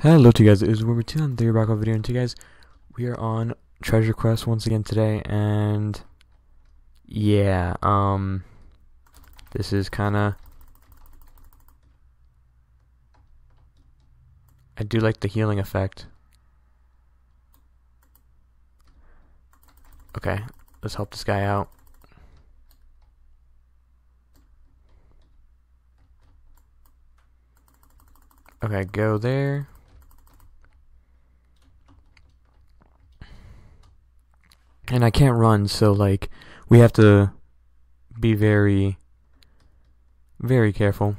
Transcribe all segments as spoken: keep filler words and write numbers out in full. Hello to you guys, it is Robert two on the Rockco Video, and to you guys, we are on Treasure Quest once again today, and yeah, um, this is kinda, I do like the healing effect. Okay, let's help this guy out. Okay, go there. And I can't run, so like we have to be very, very careful.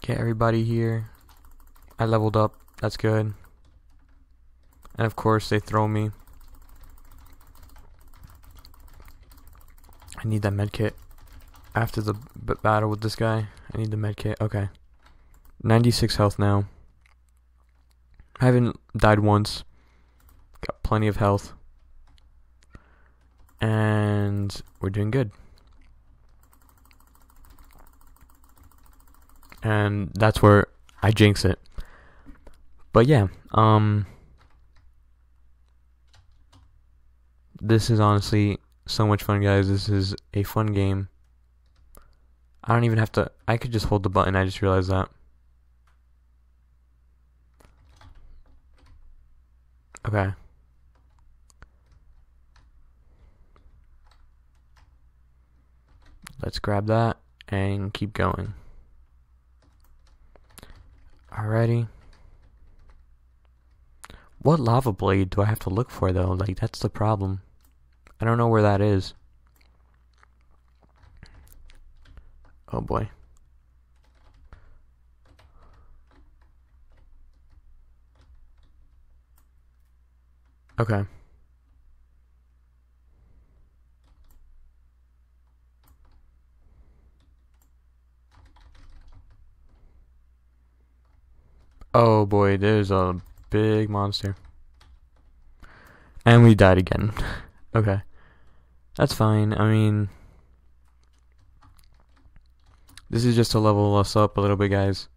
Get everybody here. I leveled up. That's good. And of course they throw me. I need that med kit. After the b battle with this guy, I need the med kit. Okay. ninety-six health now. I haven't died once. Got plenty of health. And we're doing good. And that's where I jinx it. But yeah, um this is honestly so much fun, guys. This is a fun game. I don't even have to, I could just hold the button, I just realized that. Okay. Let's grab that and keep going. Alrighty. What lava blade do I have to look for though? Like, that's the problem. I don't know where that is. Oh boy. Okay. Oh boy, there's a big monster. And we died again. Okay. That's fine. I mean, this is just to level us up a little bit, guys.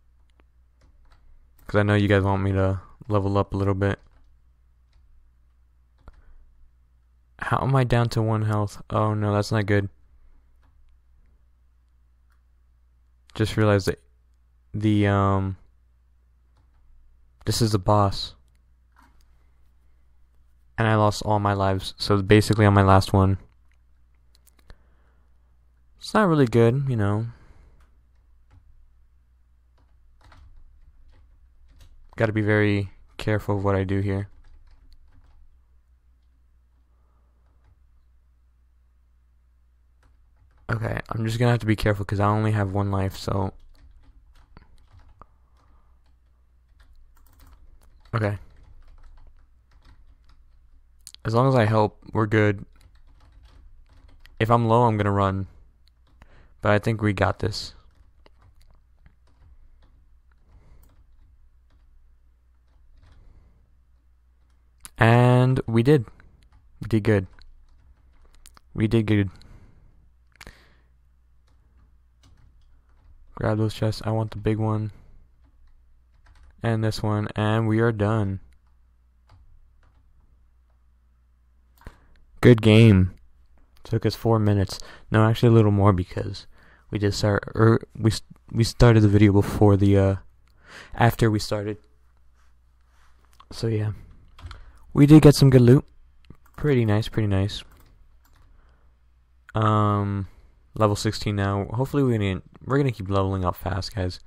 Because I know you guys want me to level up a little bit. How am I down to one health? Oh no, that's not good. Just realized that the, um... this is the boss. And I lost all my lives. So basically on my last one. It's not really good, you know. Gotta be very careful of what I do here. Okay, I'm just gonna have to be careful because I only have one life, so. Okay. As long as I help, we're good. If I'm low, I'm gonna run. But I think we got this. And we did. We did good. We did good. Grab those chests. I want the big one. And this one. And we are done. Good game. Took us four minutes. No, actually a little more because we did start, or we we started the video before the uh after we started. So yeah. We did get some good loot. Pretty nice, pretty nice. Um, level sixteen now. Hopefully we're gonna we're gonna keep leveling up fast, guys.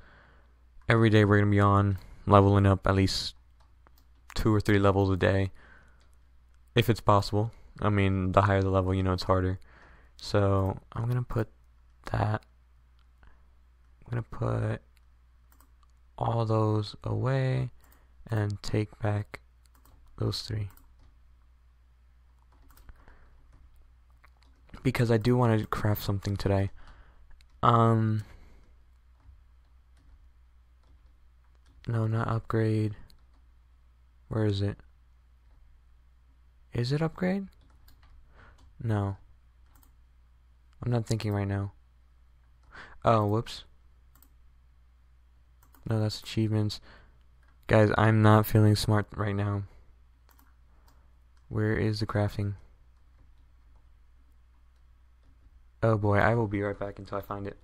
Every day we're gonna be on leveling up at least two or three levels a day, if it's possible. I mean, the higher the level, you know, it's harder. So I'm gonna put that. I'm gonna put all those away and take back those three, because I do want to craft something today. Um, no, not upgrade. Where is it? Is it upgrade? No, I'm not thinking right now. Oh, whoops. No, that's achievements. Guys, I'm not feeling smart right now. Where is the crafting? Oh boy, I will be right back until I find it.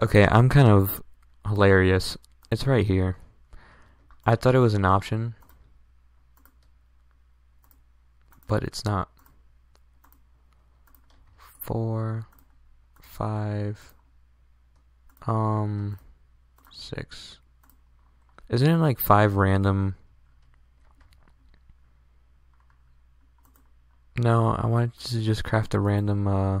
Okay, I'm kind of hilarious. It's right here. I thought it was an option, but it's not. Four, five, um, six. Isn't it like five random? No, I wanted to just craft a random, uh...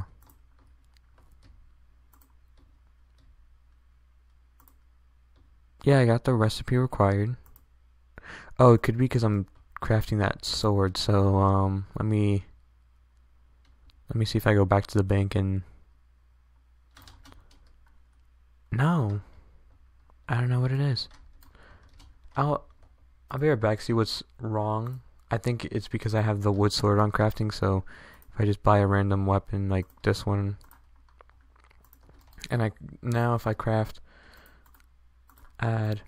yeah, I got the recipe required. Oh, it could be because I'm crafting that sword, so, um, let me... Let me see if I go back to the bank and... No. I don't know what it is. I'll... I'll be right back, see what's wrong. I think it's because I have the wood sword on crafting, so if I just buy a random weapon like this one... And I... Now if I craft... Add...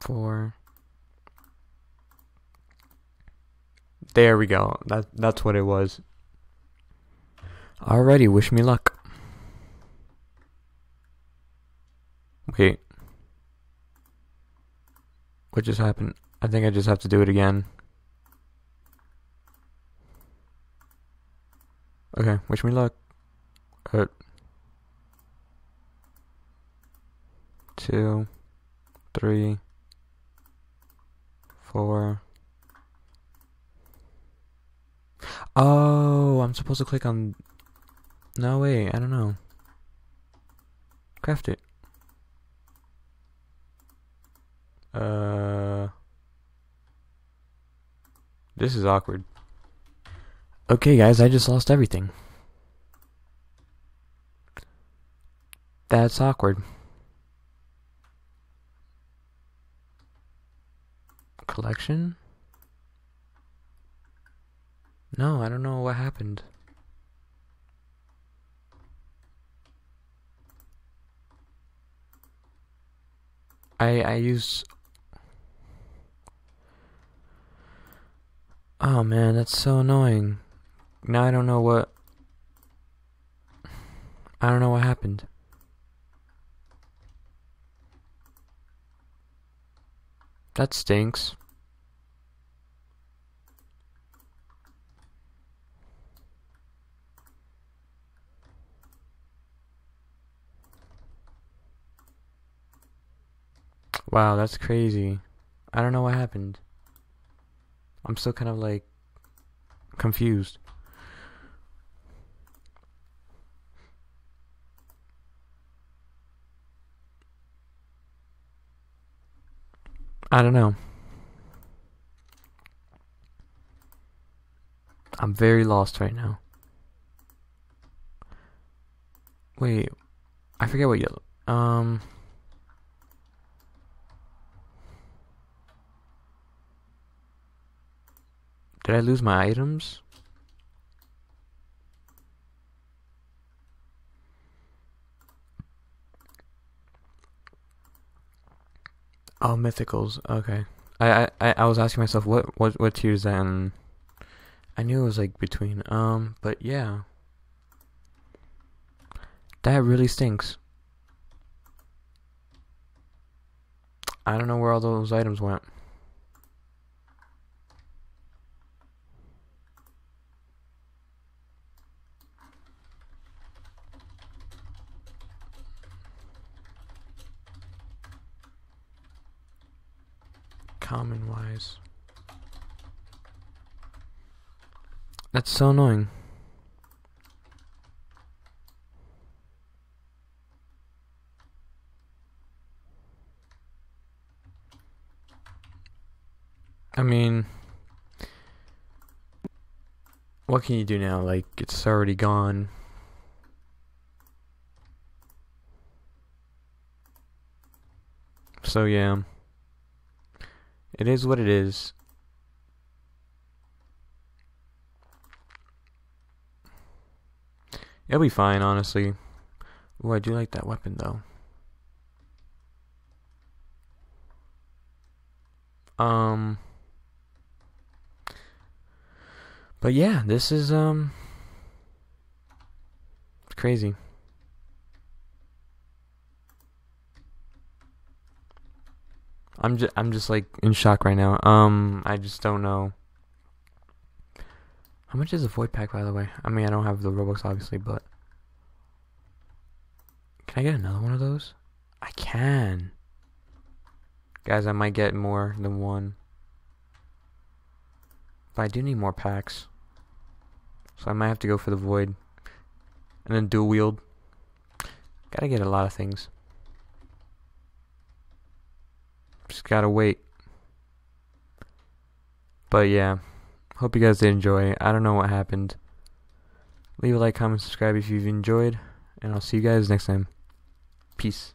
Four... There we go. That that's what it was. Alrighty, wish me luck. Wait. What just happened? I think I just have to do it again. Okay, wish me luck. Uh, two, three, four. Oh, I'm supposed to click on... No, wait, I don't know. Craft it. Uh... This is awkward. Okay, guys, I just lost everything. That's awkward. Collection? No, I don't know what happened. I I use... Oh man, that's so annoying. Now I don't know what... I don't know what happened. That stinks. Wow, that's crazy. I don't know what happened. I'm still kind of like confused. I don't know. I'm very lost right now. Wait, I forget what yellow. Um. Did I lose my items? Oh, mythicals. Okay. I I I was asking myself what what what tier is that, and I knew it was like between. Um, but yeah. That really stinks. I don't know where all those items went. Common wise. That's so annoying. I mean, what can you do now? Like, it's already gone. So yeah. It is what it is. It'll be fine, honestly. Ooh, I do like that weapon though. Um, but yeah, this is, um, it's crazy. I'm just, I'm just like in shock right now. Um, I just don't know. How much is the void pack, by the way? I mean, I don't have the Robux, obviously, but can I get another one of those? I can. Guys, I might get more than one. But I do need more packs. So I might have to go for the void. And then dual wield. Gotta get a lot of things. Just gotta wait. But yeah. Hope you guys did enjoy. I don't know what happened. Leave a like, comment, subscribe if you've enjoyed. And I'll see you guys next time. Peace.